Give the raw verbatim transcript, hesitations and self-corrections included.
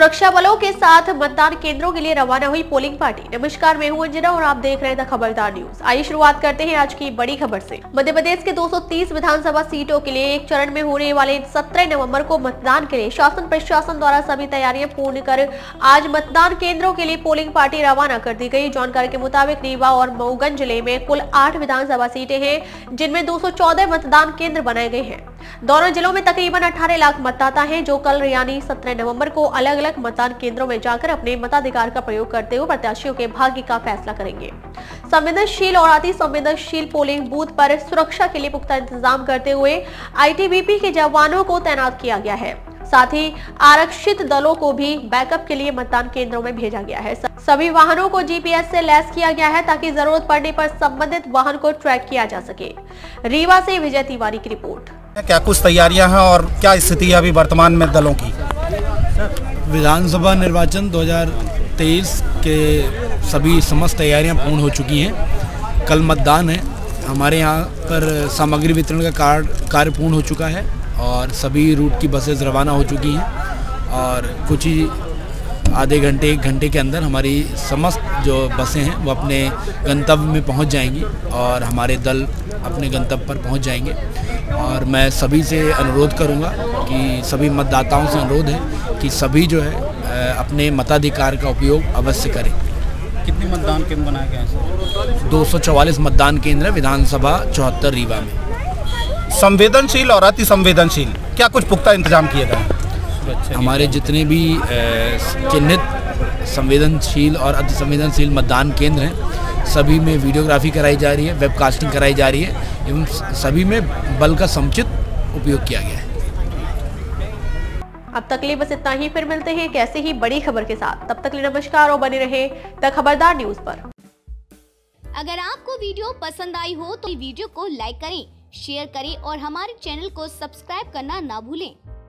सुरक्षा बलों के साथ मतदान केंद्रों के लिए रवाना हुई पोलिंग पार्टी। नमस्कार, मैं हूं अंजना और आप देख रहे हैं द खबरदार न्यूज। आइए शुरुआत करते हैं आज की बड़ी खबर से। मध्य प्रदेश के दो सौ तीस विधानसभा सीटों के लिए एक चरण में होने वाले सत्रह नवंबर को मतदान के लिए शासन प्रशासन द्वारा सभी तैयारियां पूर्ण कर आज मतदान केंद्रों के लिए पोलिंग पार्टी रवाना कर दी गयी। जानकारी के मुताबिक रीवा और मऊगंज जिले में कुल आठ विधानसभा सीटें हैं, जिनमें दो सौ चौदह मतदान केंद्र बनाए गए हैं। दोनों जिलों में तकरीबन अठारह लाख मतदाता हैं, जो कल यानी सत्रह नवंबर को अलग अलग मतदान केंद्रों में जाकर अपने मताधिकार का प्रयोग करते हुए प्रत्याशियों के भाग्य का फैसला करेंगे। संवेदनशील और अति संवेदनशील पोलिंग बूथ पर सुरक्षा के लिए पुख्ता इंतजाम करते हुए आई टी बी पी के जवानों को तैनात किया गया है। साथ ही आरक्षित दलों को भी बैकअप के लिए मतदान केंद्रों में भेजा गया है। सभी वाहनों को जी पी एस से लैस किया गया है ताकि जरूरत पड़ने पर संबंधित वाहन को ट्रैक किया जा सके। रीवा से विजय तिवारी की रिपोर्ट। क्या कुछ तैयारियां हैं और क्या स्थिति है अभी वर्तमान में दलों की? विधानसभा निर्वाचन दो हज़ार तेईस के सभी समस्त तैयारियां पूर्ण हो चुकी हैं। कल मतदान है। हमारे यहाँ पर सामग्री वितरण का कार्य कार्य पूर्ण हो चुका है और सभी रूट की बसेस रवाना हो चुकी हैं और कुछ ही आधे घंटे एक घंटे के अंदर हमारी समस्त जो बसें हैं वो अपने गंतव्य में पहुंच जाएंगी और हमारे दल अपने गंतव्य पर पहुंच जाएंगे। और मैं सभी से अनुरोध करूंगा कि सभी मतदाताओं से अनुरोध है कि सभी जो है अपने मताधिकार का उपयोग अवश्य करें। कितने मतदान केंद्र बनाए गए हैं? दो सौ चौवालीस मतदान केंद्र विधानसभा चौहत्तर रीवा में। संवेदनशील और अति संवेदनशील, क्या कुछ पुख्ता इंतजाम किए गए हैं? हमारे जितने भी चिन्हित संवेदनशील और अति संवेदनशील मतदान केंद्र हैं, सभी में वीडियोग्राफी कराई जा रही है, वेबकास्टिंग कराई जा रही है एवं सभी में बल का समुचित उपयोग किया गया है। अब तक के लिए बस इतना ही, फिर मिलते हैं कैसे ही बड़ी खबर के साथ। तब तक के लिए नमस्कार और बने रहे द खबरदार न्यूज पर। अगर आपको वीडियो पसंद आई हो तो वीडियो को लाइक करें, शेयर करें और हमारे चैनल को सब्सक्राइब करना ना भूलें।